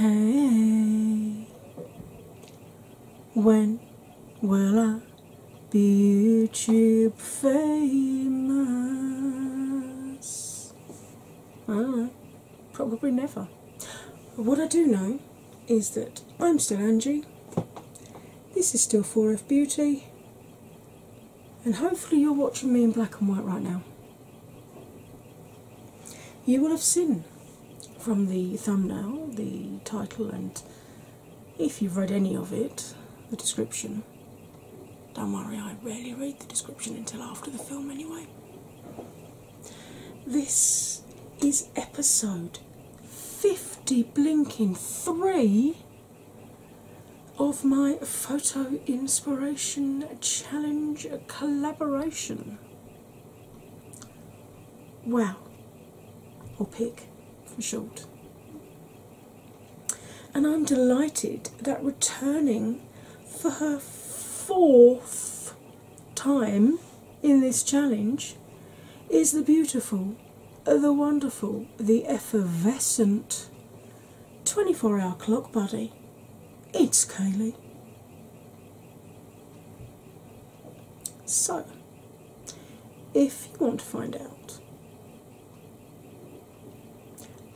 Hey, when will I be YouTube famous? I don't know, probably never. What I do know is that I'm still Angie, this is still 4F Beauty, and hopefully you're watching me in black and white right now. You will have seen from the thumbnail, the title, and if you've read any of it, the description. Don't worry, I rarely read the description until after the film anyway. This is episode 50 blinking 3 of my Photo Inspiration Challenge collaboration. Wow. Or pick for short. And I'm delighted that returning for her 4th time in this challenge is the beautiful, the wonderful, the effervescent 24-hour clock buddy. It's Kailee. So, if you want to find out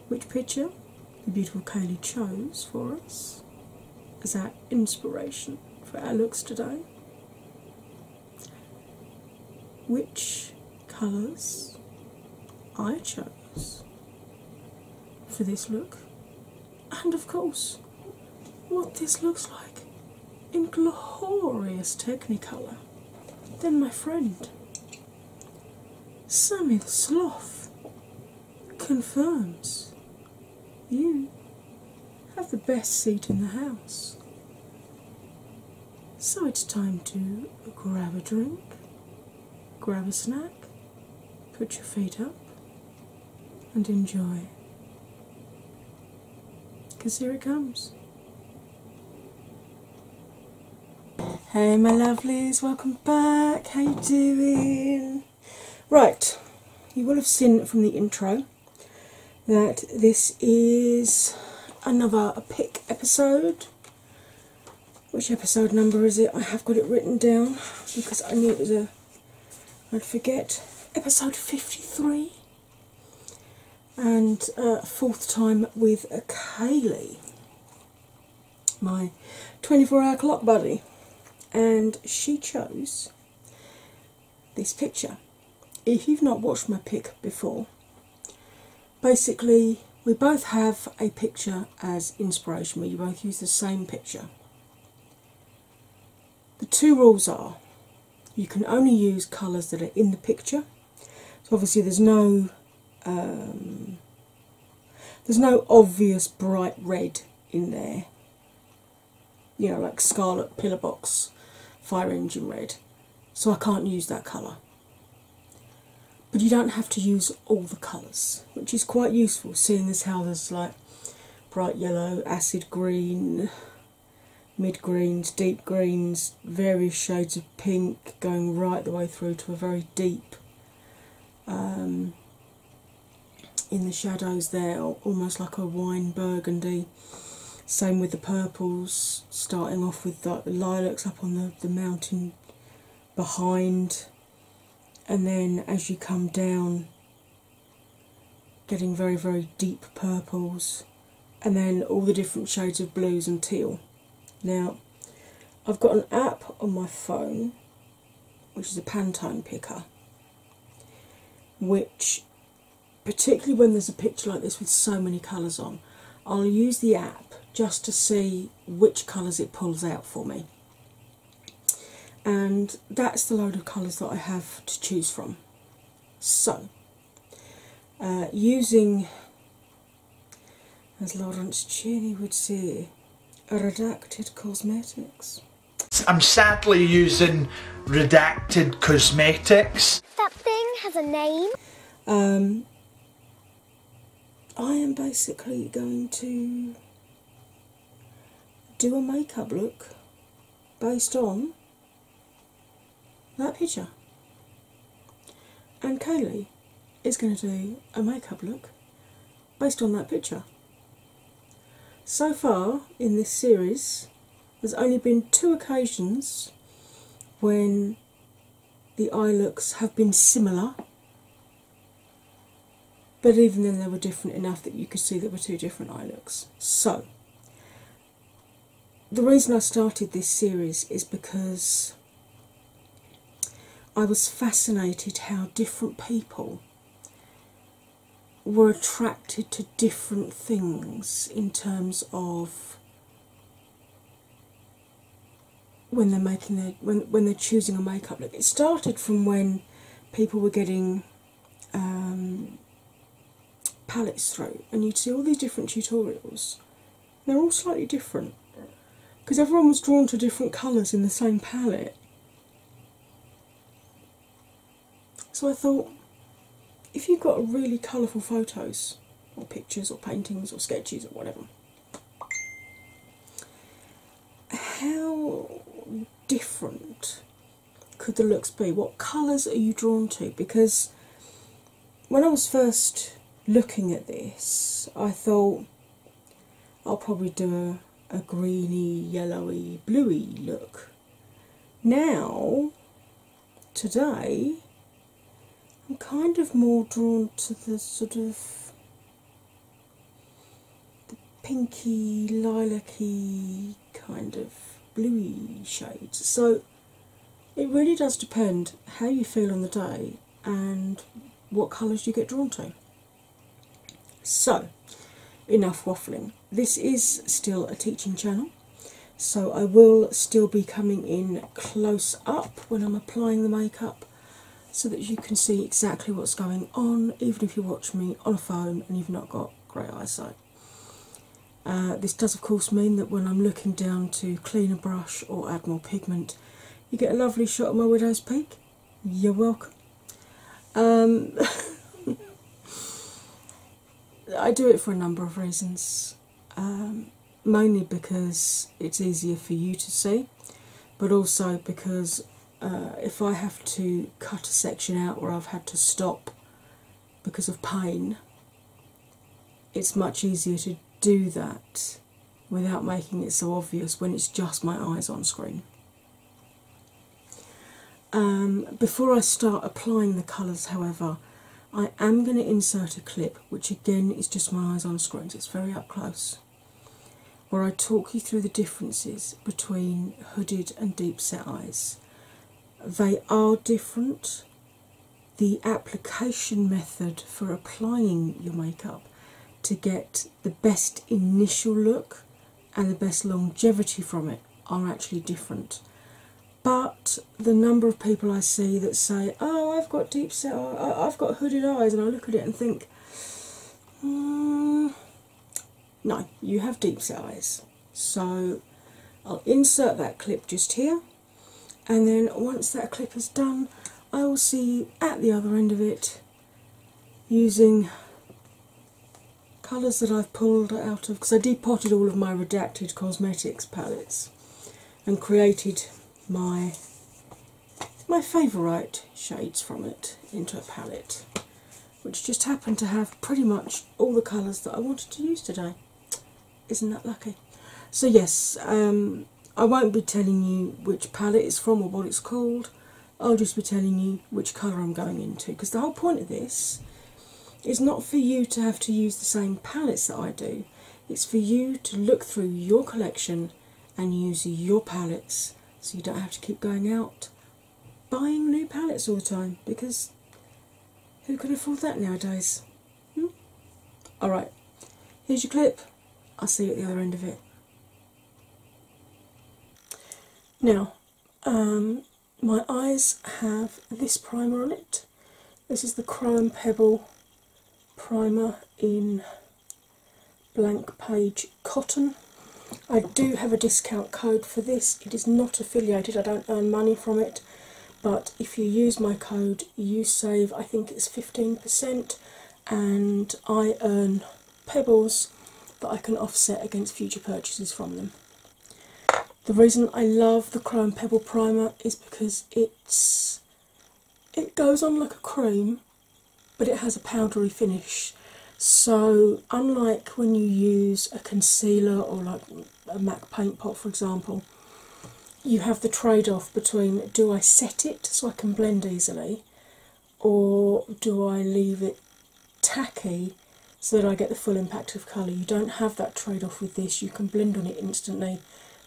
which picture the beautiful Kailee chose for us as our inspiration for our looks today, which colours I chose for this look, and of course what this looks like in glorious Technicolor, then my friend Sammy the Sloth confirms you have the best seat in the house. So it's time to grab a drink, grab a snack, put your feet up and enjoy. Because here it comes. Hey my lovelies, welcome back, how you doing? Right, you will have seen from the intro that this is another pick episode. Which episode number is it? I have got it written down because I knew it was I'd forget. Episode 53 and 4th time with Kailee, my 24-hour clock buddy, and she chose this picture. If you've not watched my pick before, basically, we both have a picture as inspiration where you both use the same picture. The two rules are you can only use colours that are in the picture. So obviously there's no obvious bright red in there. You know, like Scarlet, Pillar Box, Fire Engine Red. So I can't use that colour. But you don't have to use all the colours, which is quite useful, seeing as how there's like bright yellow, acid green, mid greens, deep greens, various shades of pink, going right the way through to a very deep in the shadows there, almost like a wine burgundy. Same with the purples, starting off with like the lilacs up on the mountain behind. And then as you come down, getting very, very deep purples, and then all the different shades of blues and teal. Now, I've got an app on my phone, which is a Pantone picker, which, particularly when there's a picture like this with so many colours on, I'll use the app just to see which colours it pulls out for me. And that's the load of colours that I have to choose from. So, using, as Laurence Cheney would say, redacted cosmetics. I'm sadly using redacted cosmetics. That thing has a name. I am basically going to do a makeup look based on that picture, and Kailee is going to do a makeup look based on that picture. So far in this series, there's only been 2 occasions when the eye looks have been similar, but even then they were different enough that you could see there were 2 different eye looks. So the reason I started this series is because I was fascinated how different people were attracted to different things in terms of when they're making their when they're choosing a makeup look. It started from when people were getting palettes through, and you'd see all these different tutorials. They're all slightly different because everyone was drawn to different colours in the same palette. So I thought, if you've got really colourful photos or pictures or paintings or sketches or whatever, how different could the looks be? What colours are you drawn to? Because when I was first looking at this, I thought I'll probably do a greeny, yellowy, bluey look. Now, today, I'm kind of more drawn to the sort of the pinky, lilac-y, kind of bluey shades. So it really does depend how you feel on the day and what colours you get drawn to. So, enough waffling. This is still a teaching channel, so I will still be coming in close up when I'm applying the makeup, so that you can see exactly what's going on, even if you watch me on a phone and you've not got great eyesight. This does of course mean that when I'm looking down to clean a brush or add more pigment, you get a lovely shot of my widow's peak. You're welcome. I do it for a number of reasons, mainly because it's easier for you to see, but also because if I have to cut a section out where I've had to stop because of pain, it's much easier to do that without making it so obvious when it's just my eyes on screen. Before I start applying the colours, however, I am going to insert a clip, which again is just my eyes on screen, so it's very up close, where I talk you through the differences between hooded and deep set eyes. They are different. The application method for applying your makeup to get the best initial look and the best longevity from it are actually different. But the number of people I see that say, oh, I've got deep set, I've got hooded eyes, and I look at it and think, no, you have deep set eyes. So I'll insert that clip just here. And then once that clip is done, I will see you at the other end of it using colours that I've pulled out of, because I depotted all of my redacted cosmetics palettes and created my favourite shades from it into a palette, which just happened to have pretty much all the colours that I wanted to use today. Isn't that lucky? So yes, I won't be telling you which palette it's from or what it's called. I'll just be telling you which colour I'm going into, because the whole point of this is not for you to have to use the same palettes that I do. It's for you to look through your collection and use your palettes, so you don't have to keep going out buying new palettes all the time, because who can afford that nowadays? Alright, here's your clip. I'll see you at the other end of it. Now, my eyes have this primer on it. This is the Chrome Pebble Primer in Blank Page Cotton. I do have a discount code for this. It is not affiliated, I don't earn money from it, but if you use my code, you save, I think it's 15%, and I earn pebbles that I can offset against future purchases from them. The reason I love the Chrome Pebble Primer is because it goes on like a cream, but it has a powdery finish. So unlike when you use a concealer or like a MAC Paint Pot, for example, you have the trade-off between, do I set it so I can blend easily, or do I leave it tacky so that I get the full impact of colour? You don't have that trade-off with this. You can blend on it instantly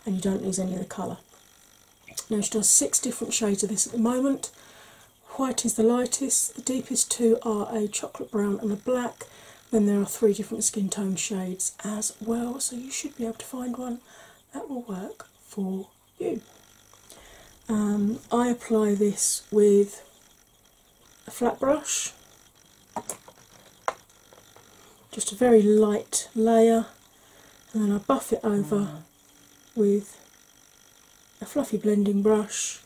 and you don't lose any of the colour. Now she does 6 different shades of this at the moment. White is the lightest, the deepest 2 are a chocolate brown and a black, then there are 3 different skin tone shades as well, so you should be able to find one that will work for you. I apply this with a flat brush, just a very light layer, and then I buff it over with a fluffy blending brush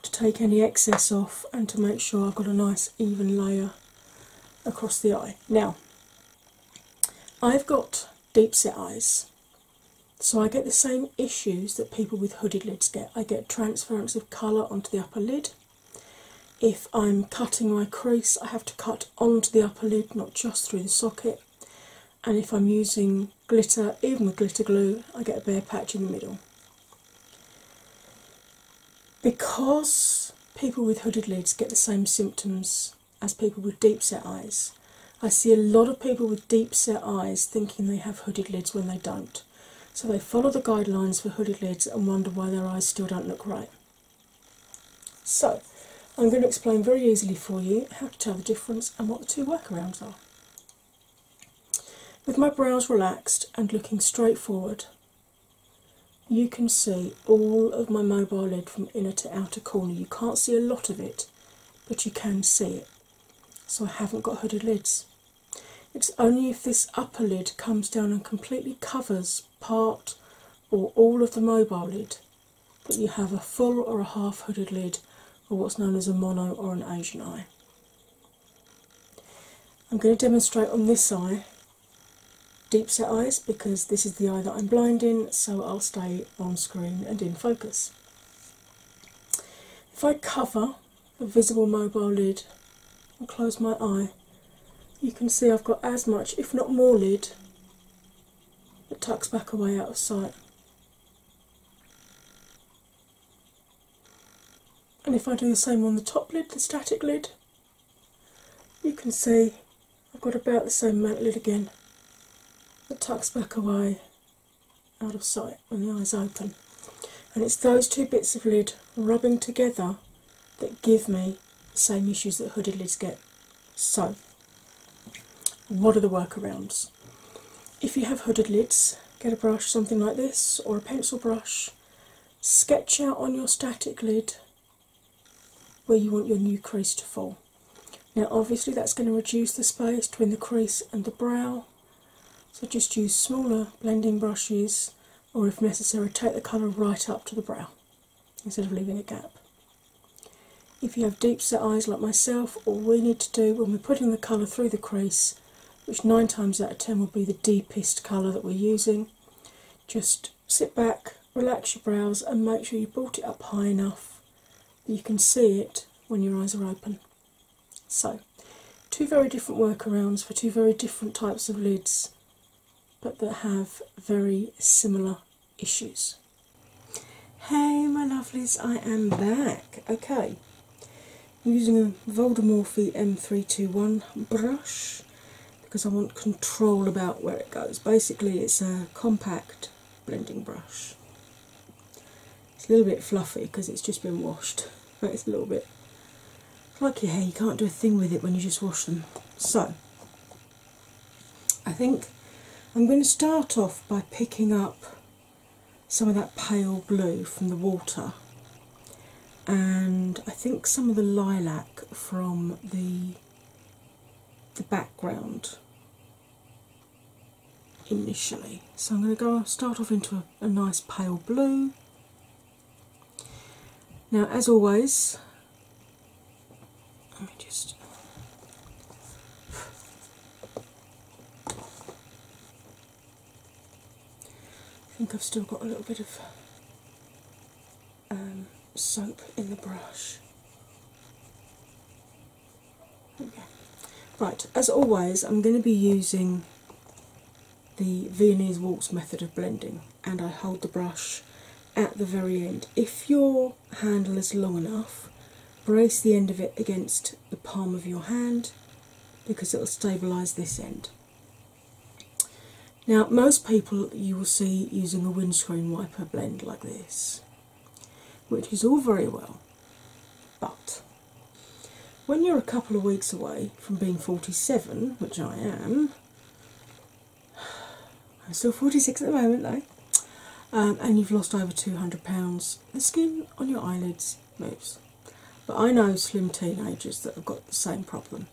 to take any excess off and to make sure I've got a nice even layer across the eye. Now, I've got deep set eyes, so I get the same issues that people with hooded lids get. I get transference of colour onto the upper lid. If I'm cutting my crease, I have to cut onto the upper lid, not just through the socket. And if I'm using glitter, even with glitter glue, I get a bare patch in the middle. Because people with hooded lids get the same symptoms as people with deep set eyes, I see a lot of people with deep set eyes thinking they have hooded lids when they don't. So they follow the guidelines for hooded lids and wonder why their eyes still don't look right. So I'm going to explain very easily for you how to tell the difference and what the 2 workarounds are. With my brows relaxed and looking straight forward, you can see all of my mobile lid from inner to outer corner. You can't see a lot of it, but you can see it. So I haven't got hooded lids. It's only if this upper lid comes down and completely covers part or all of the mobile lid that you have a full or a half hooded lid, or what's known as a mono or an Asian eye. I'm going to demonstrate on this eye deep set eyes because this is the eye that I'm blind in, so I'll stay on screen and in focus. If I cover the visible mobile lid and close my eye, you can see I've got as much, if not more, lid that tucks back away out of sight. And if I do the same on the top lid, the static lid, you can see I've got about the same amount of lid again that tucks back away out of sight when the eye's open. And it's those 2 bits of lid rubbing together that give me the same issues that hooded lids get. So, what are the workarounds? If you have hooded lids, get a brush something like this or a pencil brush, sketch out on your static lid where you want your new crease to fall. Now obviously that's going to reduce the space between the crease and the brow, so just use smaller blending brushes, or if necessary take the colour right up to the brow instead of leaving a gap. If you have deep set eyes like myself, all we need to do when we're putting the colour through the crease, which 9 times out of 10 will be the deepest colour that we're using, just sit back, relax your brows and make sure you brought it up high enough that you can see it when your eyes are open. So, 2 very different workarounds for 2 very different types of lids, but that have very similar issues. Hey my lovelies, I am back. Okay. I'm using a Voldemorphy M321 brush because I want control about where it goes. Basically it's a compact blending brush. It's a little bit fluffy because it's just been washed. But it's a little bit like your hair, you can't do a thing with it when you just wash them. So, I think I'm going to start off by picking up some of that pale blue from the water, and I think some of the lilac from the background initially. So I'm going to go start off into a nice pale blue. Now as always, let me just I think I've still got a little bit of soap in the brush. Okay. Right, as always, I'm going to be using the Viennese Waltz method of blending, and I hold the brush at the very end. If your handle is long enough, brace the end of it against the palm of your hand because it will stabilise this end. Now, most people you will see using a windscreen wiper blend like this, which is all very well, but when you're a couple of weeks away from being 47, which I am, I'm still 46 at the moment though, and you've lost over 200 pounds, the skin on your eyelids moves. But I know slim teenagers that have got the same problem.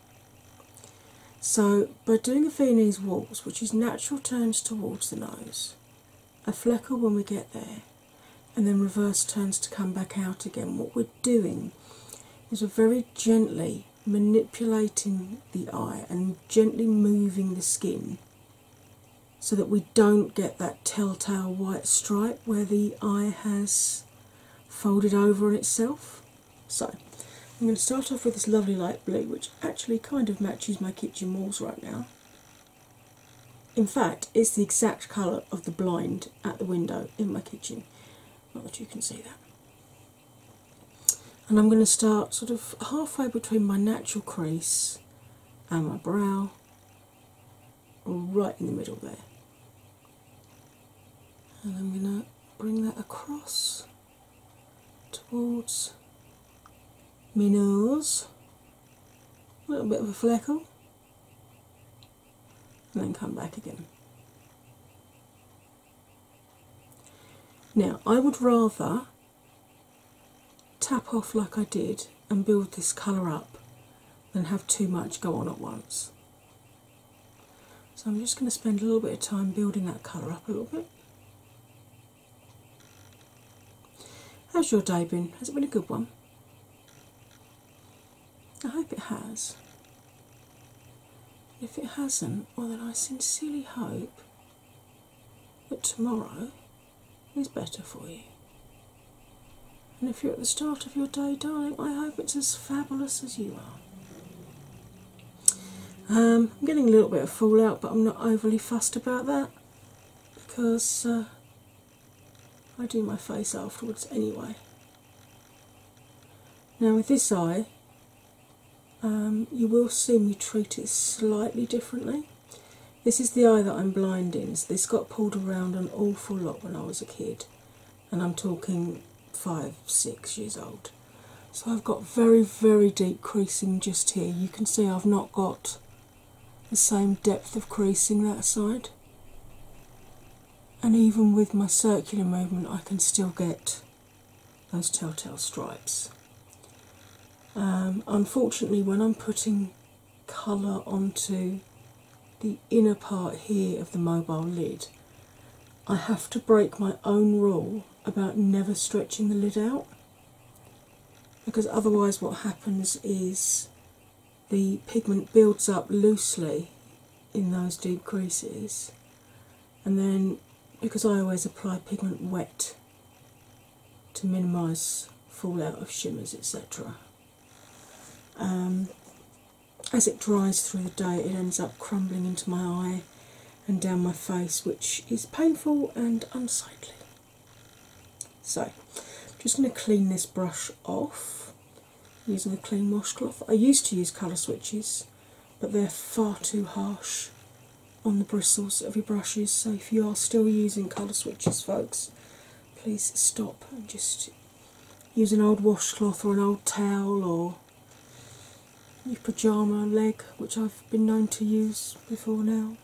So by doing a Viennese waltz, which is natural turns towards the nose, a fleckle when we get there, and then reverse turns to come back out again, what we're doing is we're very gently manipulating the eye and gently moving the skin so that we don't get that telltale white stripe where the eye has folded over itself. So I'm going to start off with this lovely light blue, which actually kind of matches my kitchen walls right now. In fact, it's the exact colour of the blind at the window in my kitchen. Not that you can see that. And I'm going to start sort of halfway between my natural crease and my brow, right in the middle there. And I'm going to bring that across towards my nose, a little bit of a fleckle, and then come back again. Now, I would rather tap off like I did and build this colour up than have too much go on at once. So I'm just going to spend a little bit of time building that colour up a little bit. How's your day been? Has it been a good one? I hope it has. If it hasn't, well then I sincerely hope that tomorrow is better for you. And if you're at the start of your day, darling, I hope it's as fabulous as you are. I'm getting a little bit of fallout, but I'm not overly fussed about that because I do my face afterwards anyway. Now with this eye, you will see me treat it slightly differently. This is the eye that I'm blind in. So this got pulled around an awful lot when I was a kid, and I'm talking 5, 6 years old. So I've got very, very deep creasing just here. You can see I've not got the same depth of creasing that side. And even with my circular movement, I can still get those telltale stripes. Unfortunately, when I'm putting colour onto the inner part here of the mobile lid, I have to break my own rule about never stretching the lid out, because otherwise what happens is the pigment builds up loosely in those deep creases, and then because I always apply pigment wet to minimise fallout of shimmers, etc. As it dries through the day, it ends up crumbling into my eye and down my face, which is painful and unsightly. So I'm just going to clean this brush off using a clean washcloth. I used to use colour switches, but they're far too harsh on the bristles of your brushes, so if you are still using colour switches, folks, please stop and just use an old washcloth or an old towel or your pyjama leg, which I've been known to use before now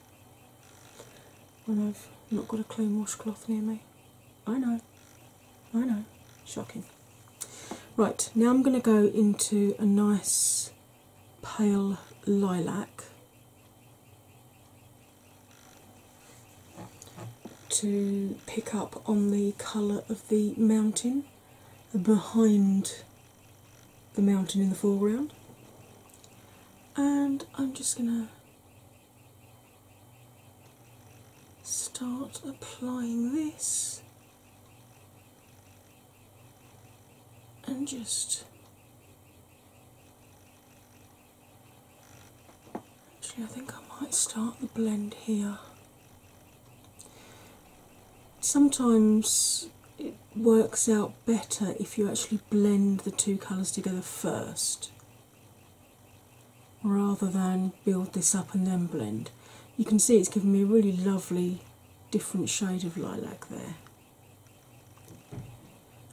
when I've not got a clean washcloth near me. I know, shocking. Right, now I'm going to go into a nice pale lilac to pick up on the colour of the mountain behind the mountain in the foreground. And I'm just going to start applying this and just Actually, I think I might start the blend here. Sometimes it works out better if you actually blend the two colours together first, rather than build this up and then blend. You can see it's giving me a really lovely different shade of lilac there.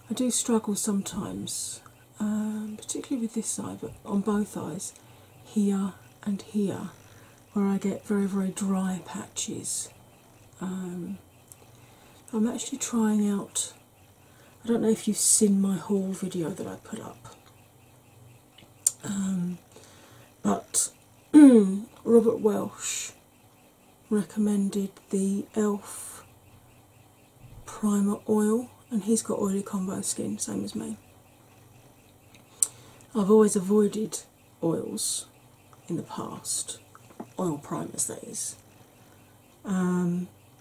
I do struggle sometimes, particularly with this eye, but on both eyes, here and here, where I get very, very dry patches. I'm actually trying out, I don't know if you've seen my haul video that I put up, but Robert Welsh recommended the e.l.f. primer oil, and he's got oily combo skin, same as me. I've always avoided oils in the past, oil primers that is,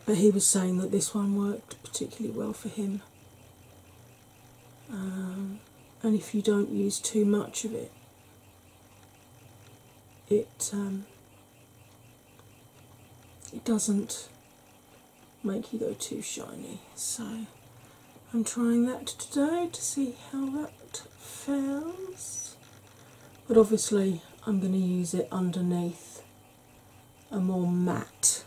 but he was saying that this one worked particularly well for him, and if you don't use too much of it, it doesn't make you go too shiny. So I'm trying that today to see how that fares. But obviously I'm going to use it underneath a more matte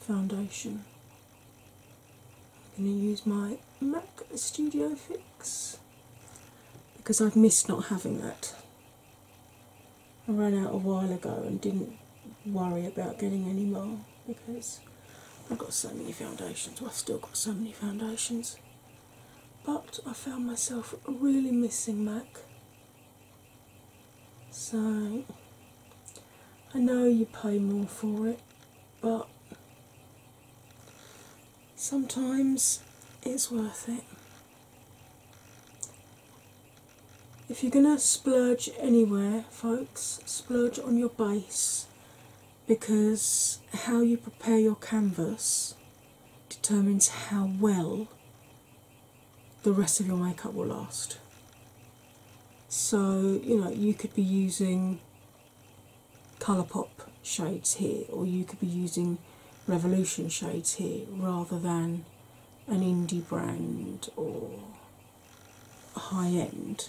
foundation. I'm going to use my MAC Studio Fix because I've missed not having that. I ran out a while ago and didn't worry about getting any more because I've got so many foundations, well, I've still got so many foundations, but I found myself really missing MAC. So I know you pay more for it, but sometimes it's worth it. If you're gonna splurge anywhere, folks, splurge on your base, because how you prepare your canvas determines how well the rest of your makeup will last. So, you know, you could be using ColourPop shades here, or you could be using Revolution shades here, rather than an indie brand or high-end.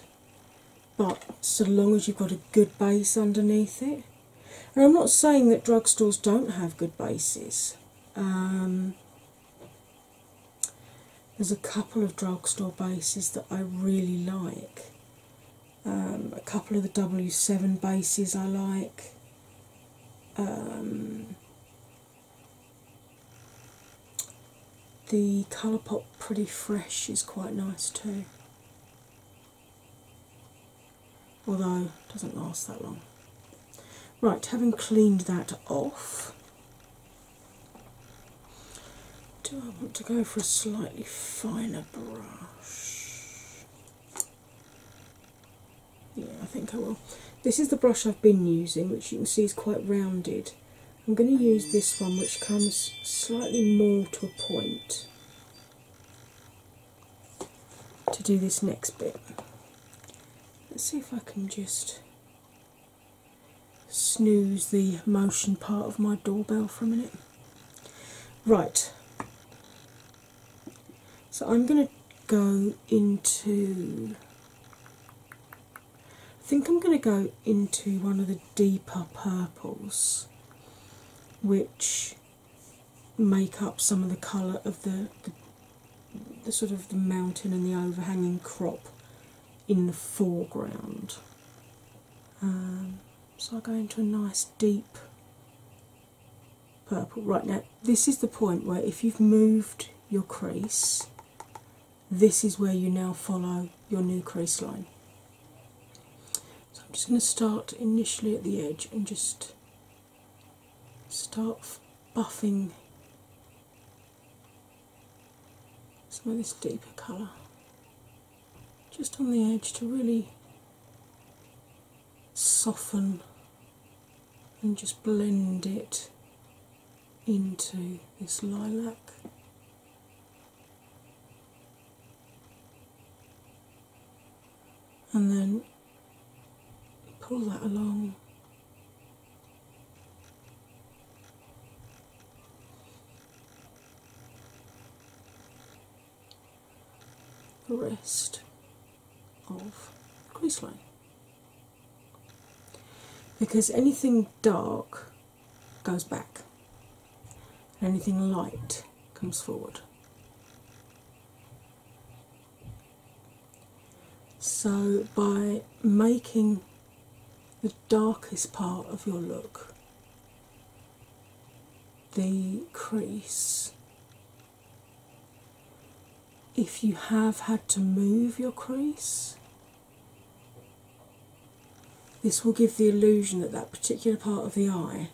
But so long as you've got a good base underneath it. And I'm not saying that drugstores don't have good bases. There's a couple of drugstore bases that I really like. A couple of the W7 bases I like. The Colourpop Pretty Fresh is quite nice too. Although it doesn't last that long. Right, having cleaned that off, do I want to go for a slightly finer brush? Yeah, I think I will. This is the brush I've been using, which you can see is quite rounded. I'm going to use this one, which comes slightly more to a point, to do this next bit. Let's see if I can just snooze the motion part of my doorbell for a minute. Right, so I'm going to go into, I think I'm going to go into one of the deeper purples which make up some of the colour of the sort of the mountain and the overhanging crop in the foreground. So I'll go into a nice deep purple. Right, now this is the point where if you've moved your crease, this is where you now follow your new crease line. So I'm just going to start initially at the edge and just start buffing some of this deeper colour just on the edge to really soften and just blend it into this lilac. And then pull that along. The rest of the crease line, because anything dark goes back and anything light comes forward. So by making the darkest part of your look the crease, if you have had to move your crease, this will give the illusion that that particular part of the eye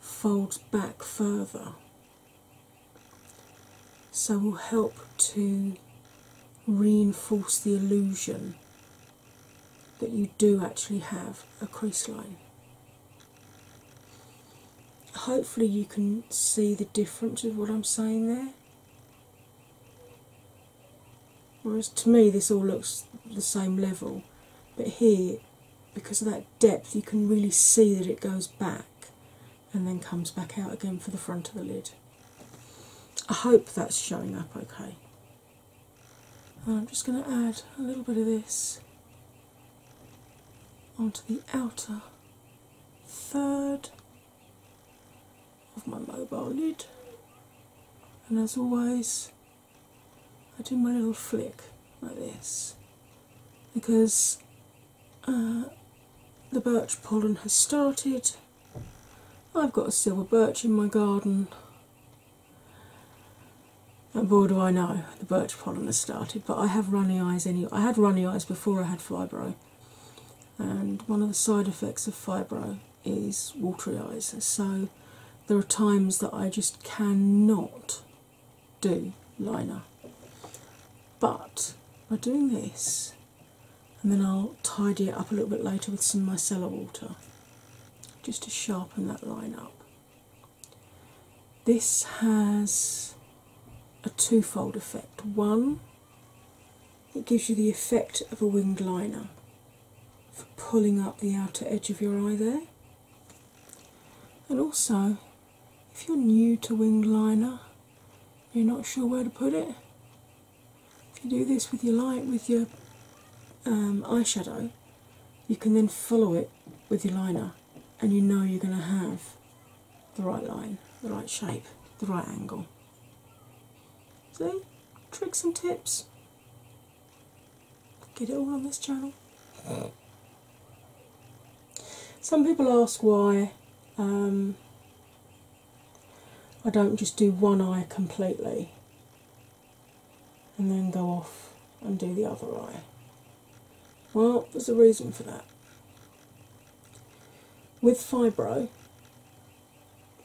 folds back further, so will help to reinforce the illusion that you do actually have a crease line. Hopefully you can see the difference with what I'm saying there. Whereas to me this all looks the same level, but here, because of that depth, you can really see that it goes back and then comes back out again for the front of the lid. I hope that's showing up okay. And I'm just going to add a little bit of this onto the outer third of my mobile lid, and as always I do my little flick like this, because the birch pollen has started. I've got a silver birch in my garden, and boy do I know the birch pollen has started, but I have runny eyes anyway. I had runny eyes before I had fibro, and one of the side effects of fibro is watery eyes, so there are times that I just cannot do liner. But by doing this, and then I'll tidy it up a little bit later with some micellar water just to sharpen that line up. This has a twofold effect. One, it gives you the effect of a winged liner for pulling up the outer edge of your eye there, and also if you're new to winged liner, you're not sure where to put it, do this with your light, with your eyeshadow, you can then follow it with your liner, and you know you're going to have the right line, the right shape, the right angle. See? Tricks and tips. Get it all on this channel. Some people ask why I don't just do one eye completely and then go off and do the other eye. Well, there's a reason for that. With fibro,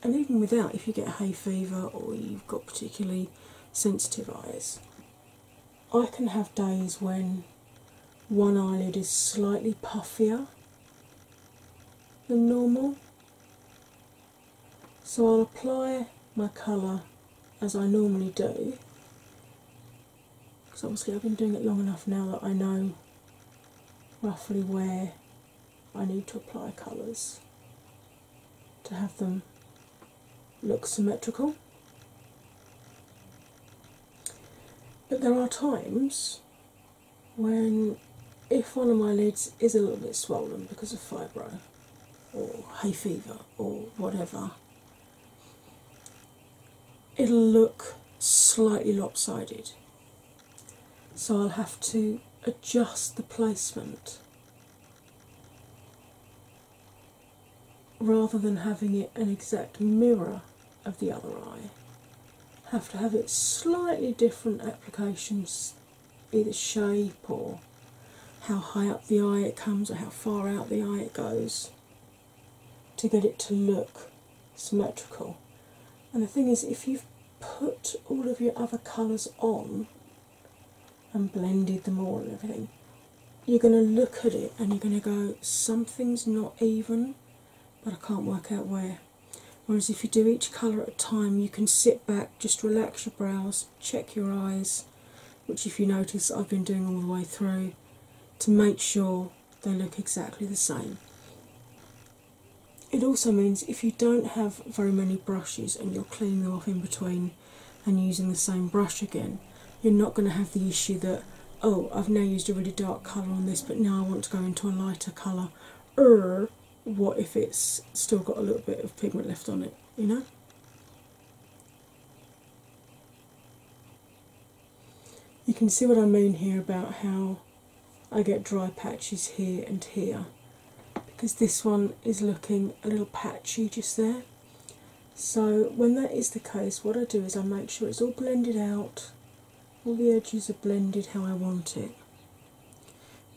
and even without, if you get hay fever or you've got particularly sensitive eyes, I can have days when one eyelid is slightly puffier than normal. So I'll apply my colour as I normally do. Obviously I've been doing it long enough now that I know roughly where I need to apply colours to have them look symmetrical. But there are times when, if one of my lids is a little bit swollen because of fibro or hay fever or whatever, it'll look slightly lopsided. So I'll have to adjust the placement rather than having it an exact mirror of the other eye. Have to have it slightly different applications, either shape or how high up the eye it comes or how far out the eye it goes, to get it to look symmetrical. And the thing is, if you've put all of your other colours on and blended them all and everything, you're going to look at it and you're going to go, something's not even, but I can't work out where. Whereas if you do each colour at a time, you can sit back, just relax your brows, check your eyes, which if you notice I've been doing all the way through, to make sure they look exactly the same. It also means if you don't have very many brushes and you're cleaning them off in between and using the same brush again, you're not going to have the issue that, oh, I've now used a really dark colour on this but now I want to go into a lighter colour. What if it's still got a little bit of pigment left on it, you know? You can see what I mean here about how I get dry patches here and here, because this one is looking a little patchy just there. So when that is the case, what I do is I make sure it's all blended out, all the edges are blended how I want it.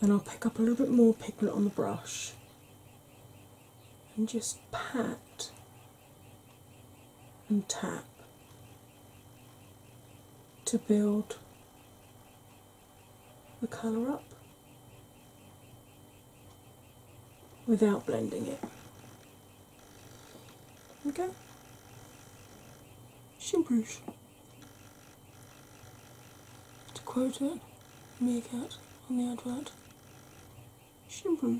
Then I'll pick up a little bit more pigment on the brush and just pat and tap to build the colour up without blending it. Okay? Simple. To quote it, Meerkat on the advert. Simple.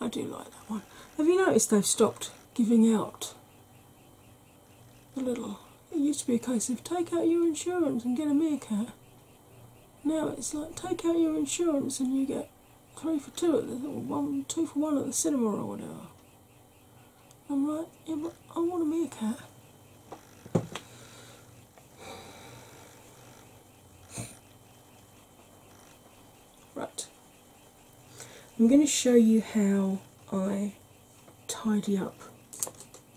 I do like that one. Have you noticed they've stopped giving out the little... It used to be a case of take out your insurance and get a meerkat. Now it's like take out your insurance and you get 3 for 2 at the, or 2 for 1 at the cinema or whatever. I'm like, yeah, but I want a meerkat. Right. I'm going to show you how I tidy up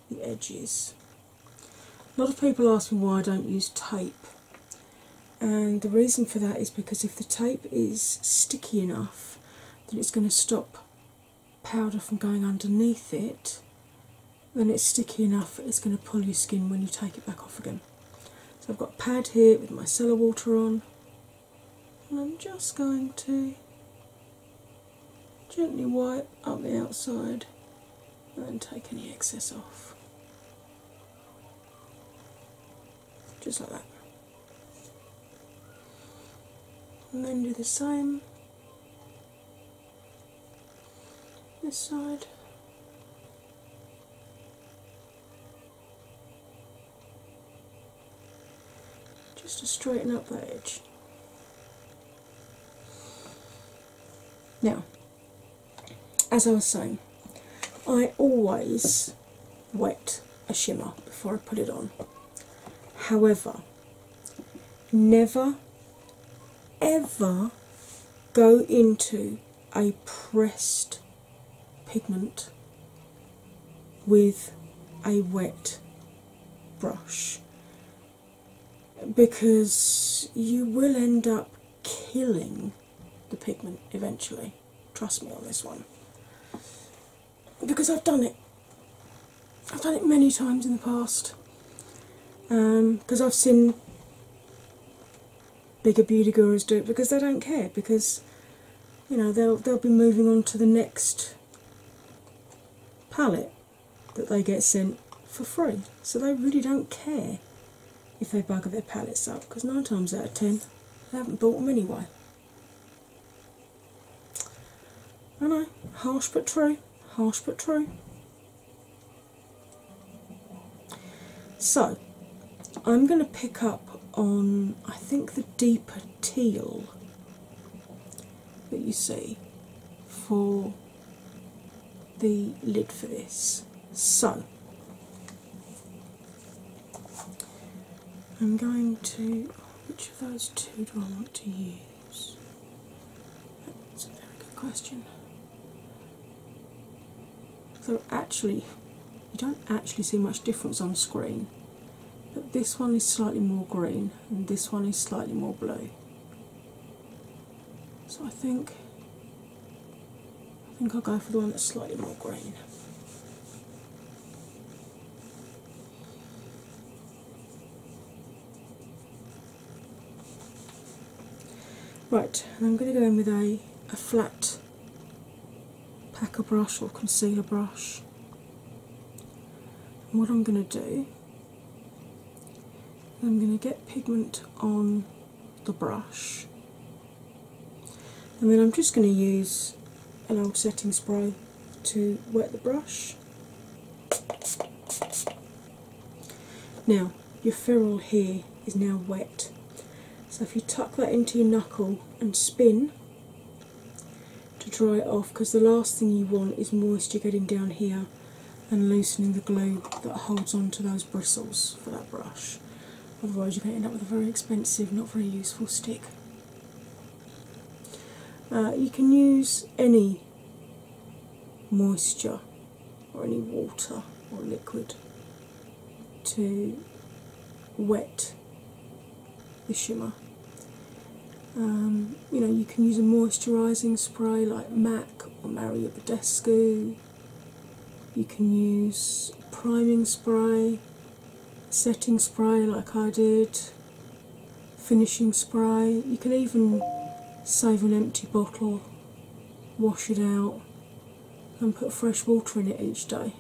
the edges. A lot of people ask me why I don't use tape, and the reason for that is because if the tape is sticky enough, then it's going to stop powder from going underneath it. Then it's sticky enough, it's going to pull your skin when you take it back off again. So I've got a pad here with micellar water on, and I'm just going to gently wipe up the outside and then take any excess off. Just like that. And then do the same this side. Just to straighten up that edge. Now, as I was saying, I always wet a shimmer before I put it on. However, never ever go into a pressed pigment with a wet brush, because you will end up killing the pigment eventually. Trust me on this one. Because I've done it. I've done it many times in the past. Because I've seen bigger beauty gurus do it, because they don't care, because you know they'll be moving on to the next palette that they get sent for free. So they really don't care if they bugger their palettes up, because 9 times out of 10 they haven't bought them anyway. I know, harsh but true, harsh but true. So I'm going to pick up on, I think, the deeper teal that you see for the lid for this. So I'm going to, which of those two do I want to use? That's a very good question. So actually, you don't actually see much difference on screen. But this one is slightly more green and this one is slightly more blue. So I think I'll go for the one that's slightly more green. Right, and I'm going to go in with a flat packer brush or concealer brush. And what I'm going to do, I'm going to get pigment on the brush And then I'm just going to use an old setting spray to wet the brush. Now, your ferrule here is now wet. So if you tuck that into your knuckle and spin to dry it off, because the last thing you want is moisture getting down here and loosening the glue that holds onto those bristles for that brush. Otherwise you're going to end up with a very expensive, not very useful stick. You can use any moisture or any water or liquid to wet the shimmer. You know, you can use a moisturising spray like MAC or Mario Badescu. You can use priming spray, setting spray like I did, finishing spray. You can even save an empty bottle, wash it out and put fresh water in it each day.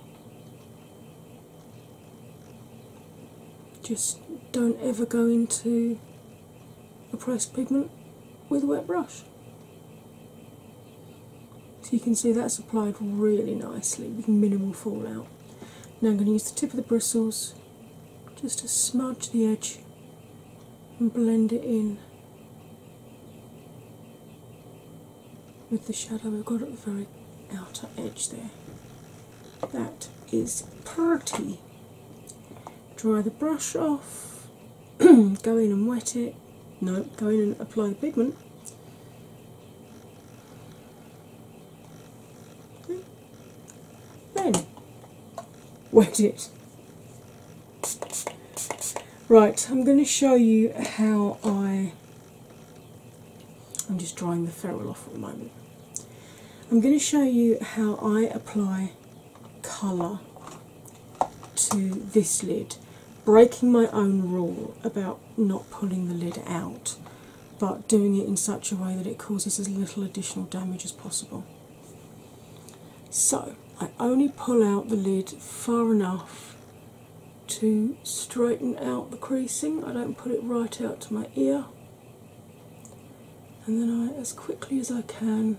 Just don't ever go into a pressed pigment with a wet brush. So you can see that's applied really nicely with minimal fallout. Now I'm going to use the tip of the bristles just to smudge the edge and blend it in with the shadow we've got at the very outer edge there. That is pretty. Dry the brush off, go in and wet it, no, go in and apply the pigment. Then, wet it. Right, I'm going to show you how I'm just drying the ferrule off at the moment. I'm going to show you how I apply colour to this lid, breaking my own rule about not pulling the lid out, but doing it in such a way that it causes as little additional damage as possible. So, I only pull out the lid far enough to straighten out the creasing. I don't put it right out to my ear. And then I, as quickly as I can,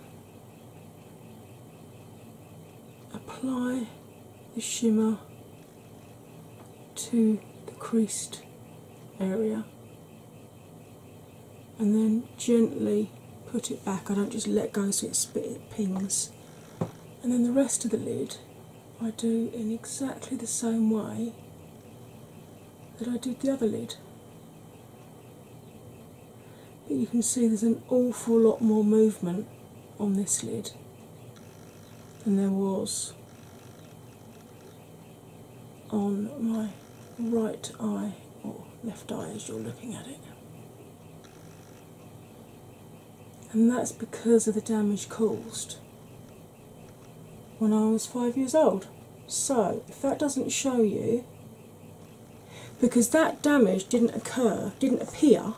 apply the shimmer to the creased area and then gently put it back. I don't just let go so it pings. And then the rest of the lid I do in exactly the same way that I did the other lid. But you can see there's an awful lot more movement on this lid than there was on my right eye or left eye as you're looking at it. And that's because of the damage caused when I was 5 years old. So if that doesn't show you, because that damage didn't appear,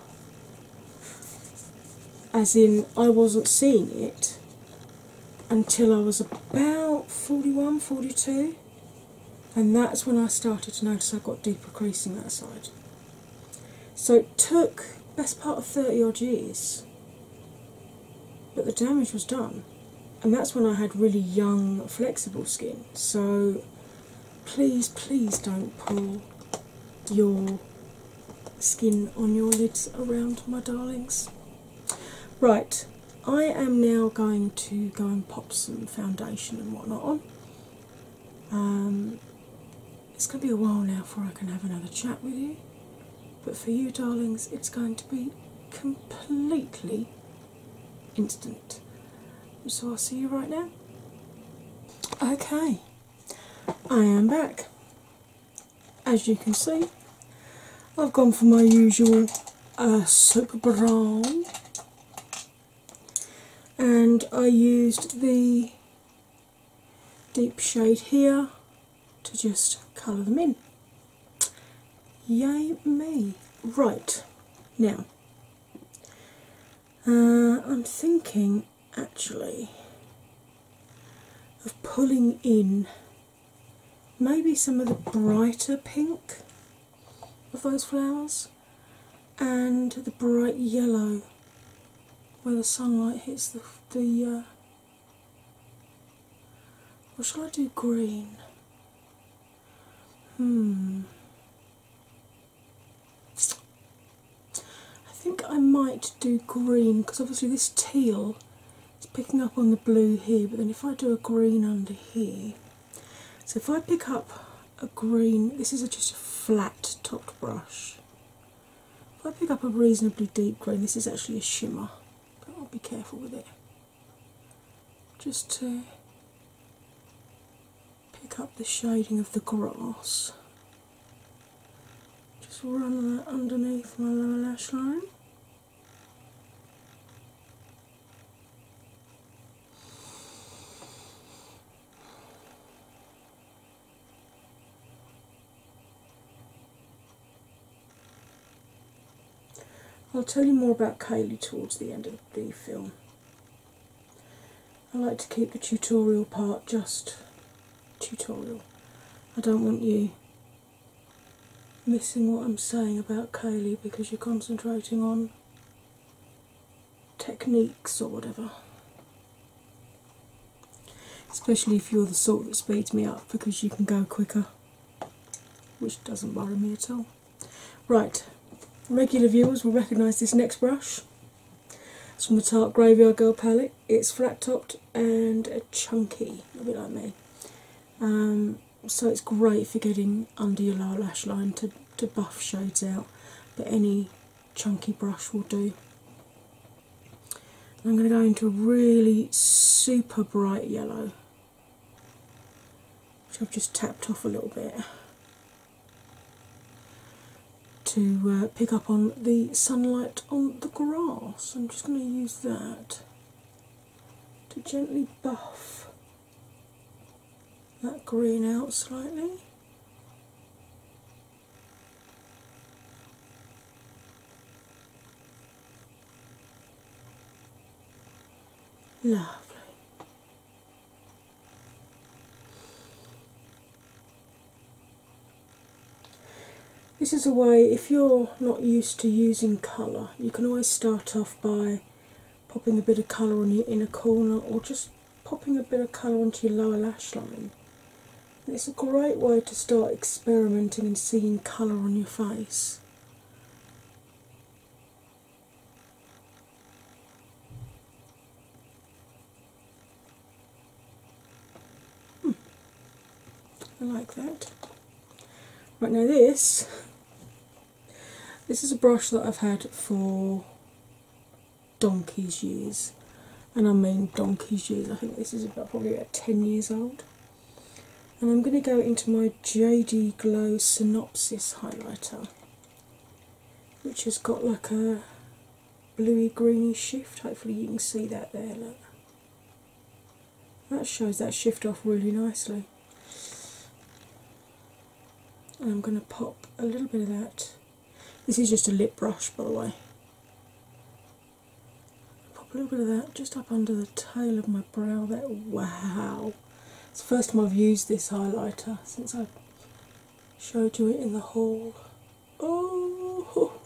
as in I wasn't seeing it until I was about 41, 42, and that's when I started to notice I got deeper creasing that side. So it took best part of 30 odd years, but the damage was done, and that's when I had really young, flexible skin. So please, please don't pull your skin on your lids around, my darlings. Right, I am now going to go and pop some foundation and whatnot on. It's going to be a while now before I can have another chat with you, but for you darlings it's going to be completely instant. So I'll see you right now. Okay, I am back. As you can see, I've gone for my usual super brown. And I used the deep shade here to just colour them in. Yay me! Right, now, I'm thinking actually of pulling in maybe some of the brighter pink of those flowers and the bright yellow where the sunlight hits the or shall I do green? I think I might do green, because obviously this teal is picking up on the blue here, but then if I do a green under here, so if I pick up a green, this is just a flat topped brush. If I pick up a reasonably deep green, this is actually a shimmer, but I'll be careful with it. Just to pick up the shading of the grass. Just run that underneath my lower lash line. I'll tell you more about Kailee towards the end of the film. I like to keep the tutorial part just tutorial. I don't want you missing what I'm saying about Kailee because you're concentrating on techniques or whatever. Especially if you're the sort that speeds me up because you can go quicker, which doesn't worry me at all. Right, regular viewers will recognise this next brush. It's from the Tarte Graveyard Girl palette. It's flat topped and chunky, a bit like me. So it's great for getting under your lower lash line to buff shades out, but any chunky brush will do. I'm going to go into a really super bright yellow, which I've just tapped off a little bit, to pick up on the sunlight on the grass. I'm just going to use that to gently buff that green out slightly. Lovely. This is a way, if you're not used to using colour, you can always start off by popping a bit of colour on your inner corner or just popping a bit of colour onto your lower lash line. It's a great way to start experimenting and seeing colour on your face. I like that. Right, now this is a brush that I've had for donkey's years, and I mean donkey's years. I think this is probably about 10 years old. And I'm going to go into my JD Glow Synopsis highlighter, which has got like a bluey-greeny shift. Hopefully you can see that there, look. That shows that shift off really nicely. And I'm going to pop a little bit of that. This is just a lip brush, by the way. Pop a little bit of that just up under the tail of my brow there. Wow! It's the first time I've used this highlighter since I showed you it in the haul. Oh,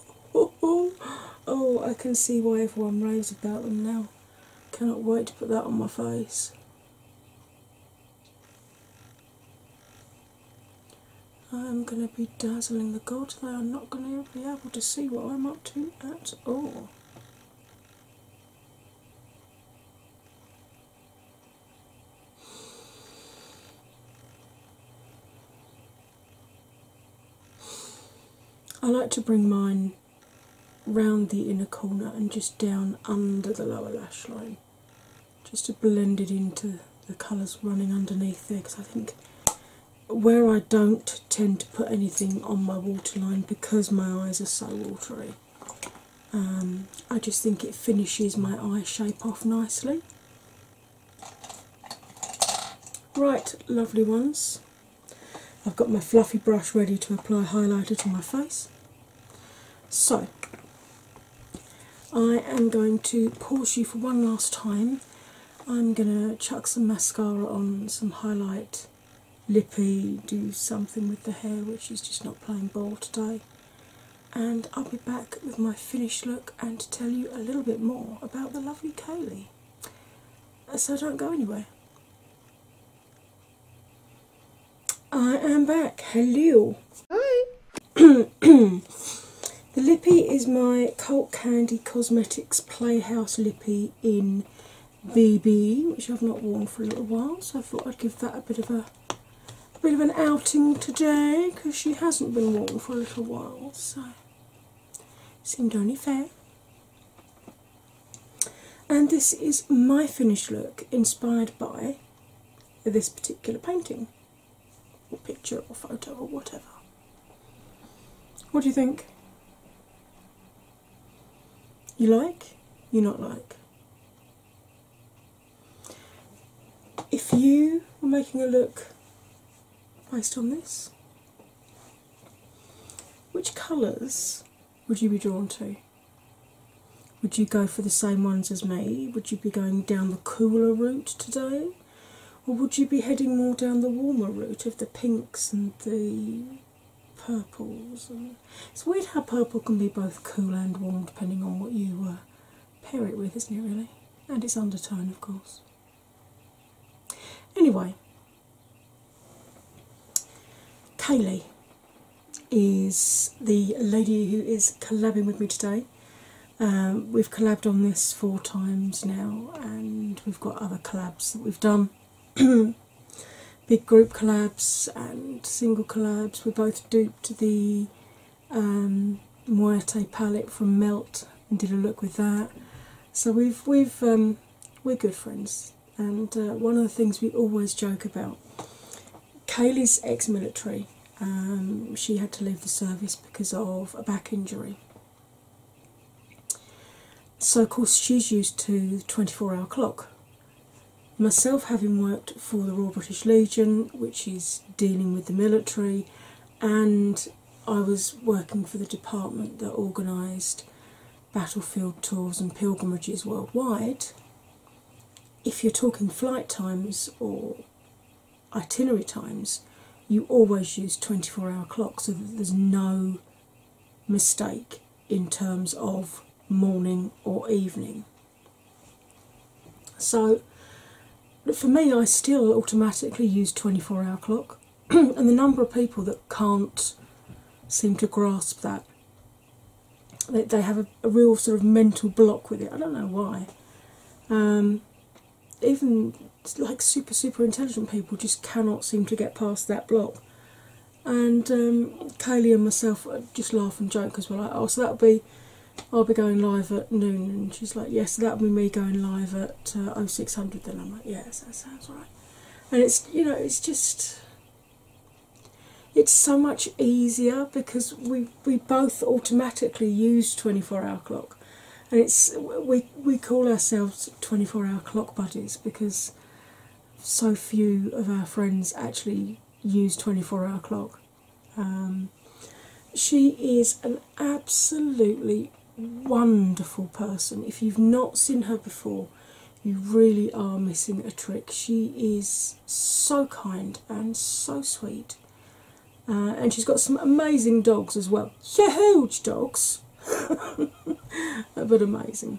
I can see why everyone raves about them now. Cannot wait to put that on my face. I'm going to be dazzling the gods. They are not going to be able to see what I'm up to at all. I like to bring mine round the inner corner and just down under the lower lash line, just to blend it into the colours running underneath there, because I think where I don't tend to put anything on my waterline because my eyes are so watery, I just think it finishes my eye shape off nicely. Right, lovely ones. I've got my fluffy brush ready to apply highlighter to my face. So, I am going to pause you for one last time. I'm going to chuck some mascara on, some highlight, lippy, do something with the hair, which is just not playing ball today. and I'll be back with my finished look and to tell you a little bit more about the lovely Kailee. So don't go anywhere. I am back. Hello. Hi. The lippy is my Cult Candy Cosmetics Playhouse Lippy in BB, which I've not worn for a little while, so I thought I'd give that a bit of an outing today, because she hasn't been worn for a little while, so seemed only fair. And this is my finished look, inspired by this particular painting, or picture, or photo, or whatever. What do you think? You like? You not like? If you were making a look based on this, which colours would you be drawn to? Would you go for the same ones as me? Would you be going down the cooler route today? Or would you be heading more down the warmer route of the pinks and the purples? And it's weird how purple can be both cool and warm depending on what you pair it with, isn't it really? And its undertone, of course. Anyway, Kailee is the lady who is collabing with me today. We've collabed on this 4 times now, and we've got other collabs that we've done. Big group collabs and single collabs. We both duped the Muerte palette from Melt and did a look with that. So we're good friends. And one of the things we always joke about, Kailee's ex-military. She had to leave the service because of a back injury. So of course she's used to the 24-hour clock. Myself, having worked for the Royal British Legion, which is dealing with the military, and I was working for the department that organised battlefield tours and pilgrimages worldwide. If you're talking flight times or itinerary times, you always use 24-hour clocks so that there's no mistake in terms of morning or evening. So for me, I still automatically use 24-hour clock, and the number of people that can't seem to grasp that, they have a real sort of mental block with it. I don't know why. Even like super intelligent people just cannot seem to get past that block. And Kailee and myself just laugh and joke because we're like, oh, so that'll be, I'll be going live at noon, and she's like, yes, that'll be me going live at 0600 then. I'm like, yes, that sounds right. And it's, you know, it's just, it's so much easier because we both automatically use 24-hour clock, and it's we call ourselves 24-hour clock buddies because so few of our friends actually use 24-hour clock. She is an absolutely wonderful person. If you've not seen her before, you really are missing a trick. She is so kind and so sweet, and she's got some amazing dogs as well. Huge dogs, but amazing.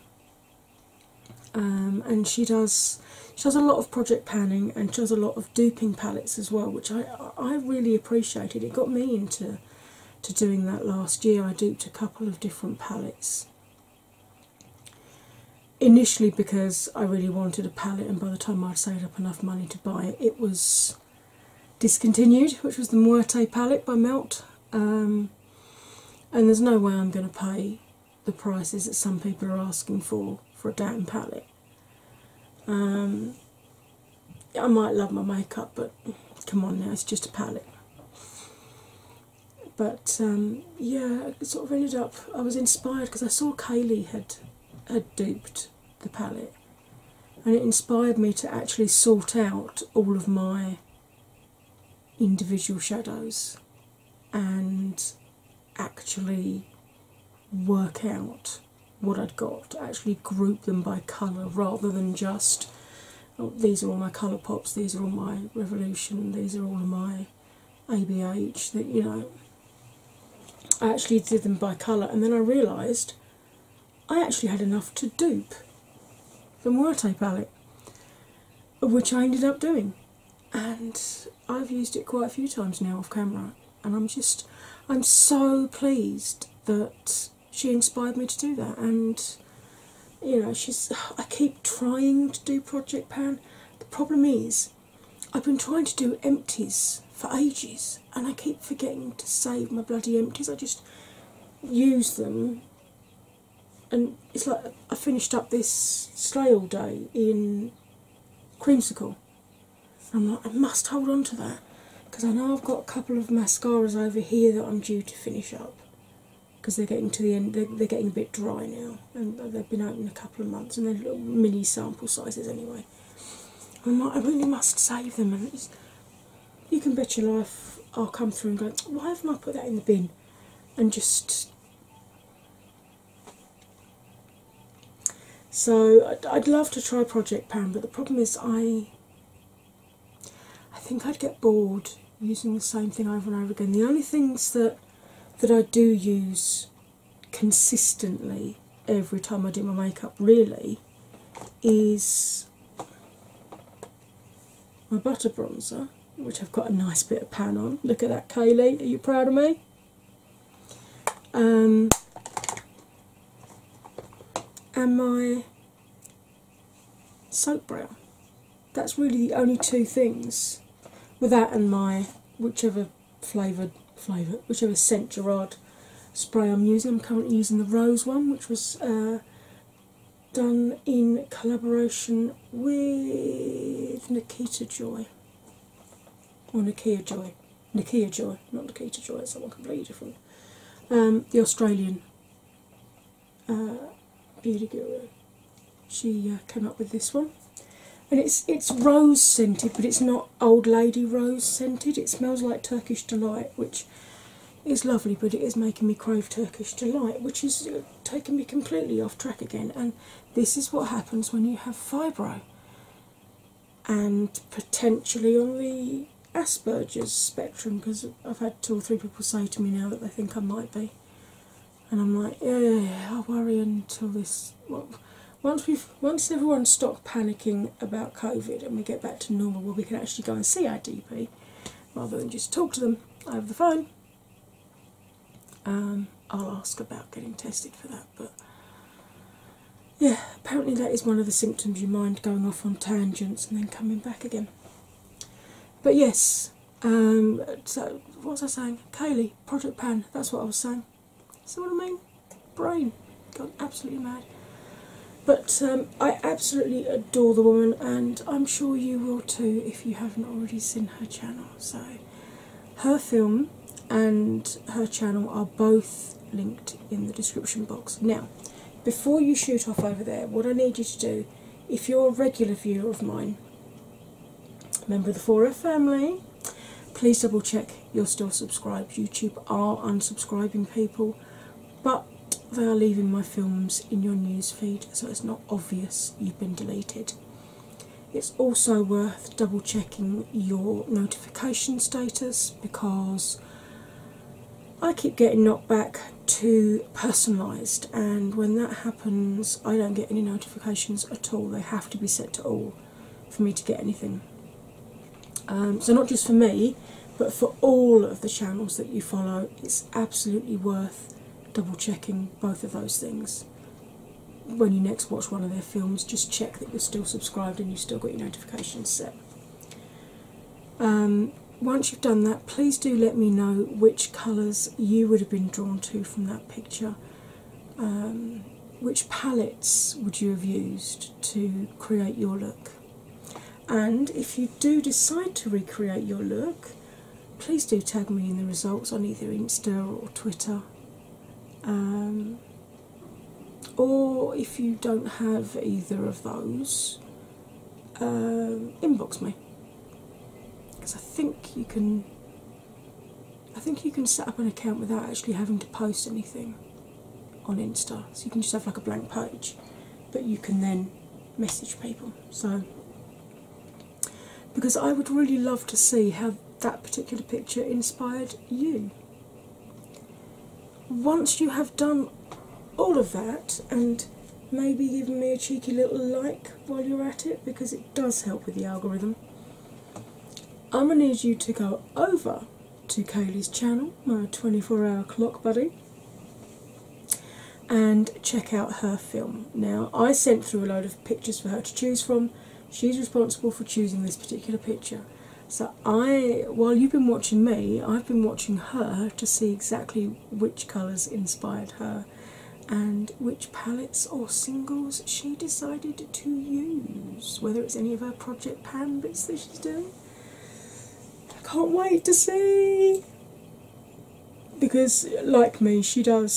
And she does a lot of project panning, and she does a lot of duping palettes as well, which I really appreciated. It got me into doing that last year. I duped a couple of different palettes. Initially because I really wanted a palette, and by the time I'd saved up enough money to buy it, it was discontinued, which was the Muerte palette by Melt. And there's no way I'm going to pay the prices that some people are asking for a damn palette. I might love my makeup, but come on now, it's just a palette. But yeah, I sort of ended up, I was inspired because I saw Kailee had duped the palette, and it inspired me to actually sort out all of my individual shadows and actually work out what I'd got, actually group them by colour rather than just, oh, these are all my ColourPops, these are all my Revolution, these are all my ABH, that, you know. I actually did them by colour, and then I realised I actually had enough to dupe the Muerte palette, which I ended up doing, and I've used it quite a few times now off camera, and I'm so pleased that she inspired me to do that. And you know, I keep trying to do Project Pan. The problem is I've been trying to do empties for ages, and I keep forgetting to save my bloody empties. I just use them, and it's like I finished up this Sleigh All Day in creamsicle. I'm like, I must hold on to that, because I know I've got a couple of mascaras over here that I'm due to finish up, because they're getting to the end, they're getting a bit dry now, and they've been open a couple of months, and they're little mini sample sizes anyway. I'm like, I really must save them, and it's, you can bet your life I'll come through and go, why haven't I put that in the bin? And just... So I'd love to try Project Pan, but the problem is I think I'd get bored using the same thing over and over again. The only things that I do use consistently every time I do my makeup really is my butter bronzer, which I've got a nice bit of pan on. Look at that, Kaylee, are you proud of me? And my soap brow. That's really the only two things. With that and my whichever whichever scent Gerard spray I'm using. I'm currently using the Rose one, which was done in collaboration with Nikita Joy. Or Nikita Joy. Nikita Joy, not Nikita Joy, it's someone completely different. The Australian beauty guru. She came up with this one. And it's rose scented, but it's not old lady rose scented. It smells like Turkish Delight, which is lovely, but it is making me crave Turkish Delight, which is taking me completely off track again. And this is what happens when you have fibro, and potentially on the Asperger's spectrum, because I've had 2 or 3 people say to me now that they think I might be, and I'm like, yeah, I'll worry until this. Well, Once everyone stops panicking about COVID and we get back to normal, where we can actually go and see our DP rather than just talk to them over the phone, I'll ask about getting tested for that. But yeah, apparently that is one of the symptoms, your mind going off on tangents and then coming back again. But yes, so what was I saying? Kaylee, Project Pan, that's what I was saying. See what I mean? Brain gone absolutely mad. But I absolutely adore the woman, and I'm sure you will too if you haven't already seen her channel. So her film and her channel are both linked in the description box. Now, before you shoot off over there, what I need you to do, if you're a regular viewer of mine, a member of the 4F family, please double check you're still subscribed. YouTube are unsubscribing people, but they are leaving my films in your newsfeed, so it's not obvious you've been deleted. It's also worth double checking your notification status, because I keep getting knocked back to personalised, and when that happens I don't get any notifications at all. They have to be set to all for me to get anything. So not just for me, but for all of the channels that you follow, it's absolutely worth double checking both of those things. When you next watch one of their films, just check that you're still subscribed and you've still got your notifications set. Once you've done that, please do let me know which colours you would have been drawn to from that picture. Which palettes would you have used to create your look? And if you do decide to recreate your look, please do tag me in the results on either Insta or Twitter. Or if you don't have either of those, inbox me, because I think you can set up an account without actually having to post anything on Insta, so you can just have like a blank page, but you can then message people. So, because I would really love to see how that particular picture inspired you. once you have done all of that, and maybe giving me a cheeky little like while you're at it, because it does help with the algorithm, I'm going to need you to go over to Kailee's channel, my 24-hour clock buddy, and check out her film. Now, I sent through a load of pictures for her to choose from. She's responsible for choosing this particular picture. So while you've been watching me, I've been watching her to see exactly which colours inspired her and which palettes or singles she decided to use, whether it's any of her Project Pan bits that she's doing. I can't wait to see! Because, like me, she's not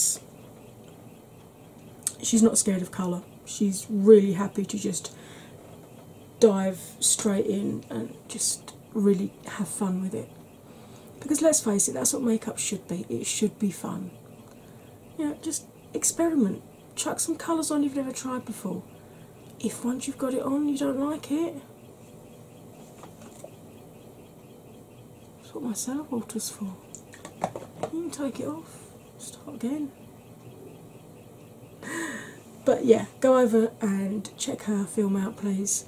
scared of colour. She's really happy to just dive straight in and just really have fun with it. Because let's face it, that's what makeup should be. It should be fun. You know, just experiment. Chuck some colours on you've never tried before. If once you've got it on you don't like it, that's what my salve water's for. You can take it off, start again. But yeah, go over and check her film out, please.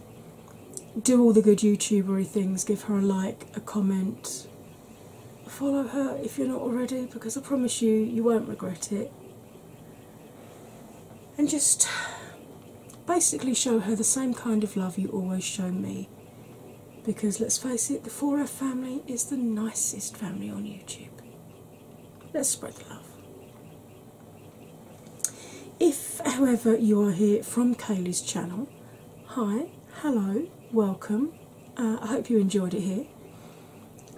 Do all the good YouTubery things, give her a like, a comment, follow her if you're not already, because I promise you, you won't regret it. And just basically show her the same kind of love you always show me. Because let's face it, the 4F family is the nicest family on YouTube. Let's spread the love. If, however, you are here from Kailee's channel, hi, hello, welcome. I hope you enjoyed it here.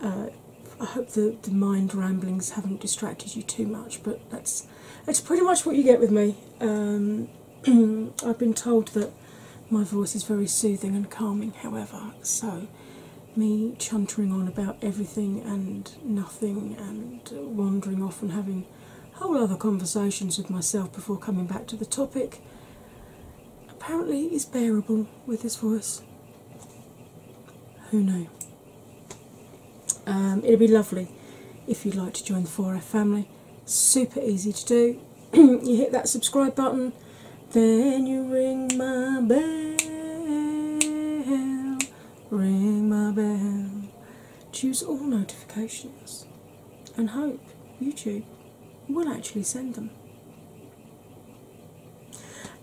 I hope the mind ramblings haven't distracted you too much, but that's pretty much what you get with me. I've been told that my voice is very soothing and calming, however, so me chuntering on about everything and nothing and wandering off and having whole other conversations with myself before coming back to the topic apparently is bearable with this voice. Who knew? It'd be lovely if you'd like to join the 4F family. Super easy to do. You hit that subscribe button, then you ring my bell, ring my bell. Choose all notifications and hope YouTube will actually send them.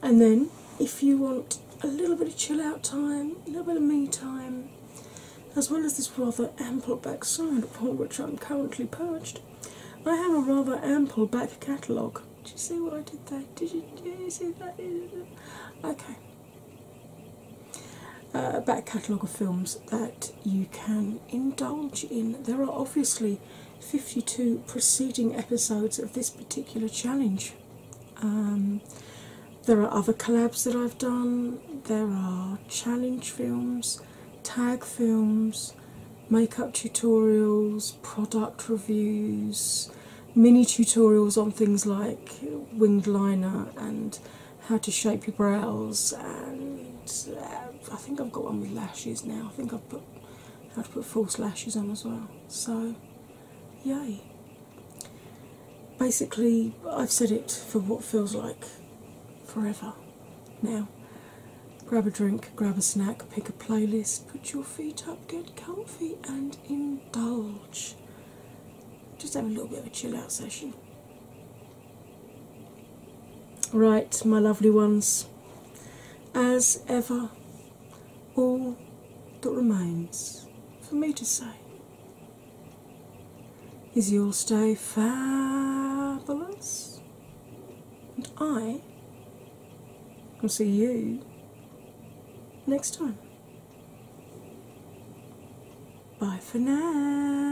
And then if you want a little bit of chill out time, a little bit of me time, as well as this rather ample backside upon which I'm currently perched, I have a rather ample back catalogue. Did you see what I did there? Did you see that? Okay. A back catalogue of films that you can indulge in. There are obviously 52 preceding episodes of this particular challenge. There are other collabs that I've done, there are challenge films, tag films, makeup tutorials, product reviews, mini tutorials on things like winged liner and how to shape your brows, and I think I've got one with lashes now. I think I've put how to put false lashes on as well. So yay. Basically, I've said it for what feels like forever now. Grab a drink, grab a snack, pick a playlist, put your feet up, get comfy and indulge. Just have a little bit of a chill out session. Right, my lovely ones, as ever, all that remains for me to say is you'll stay fabulous, and I will see you next time. Bye for now.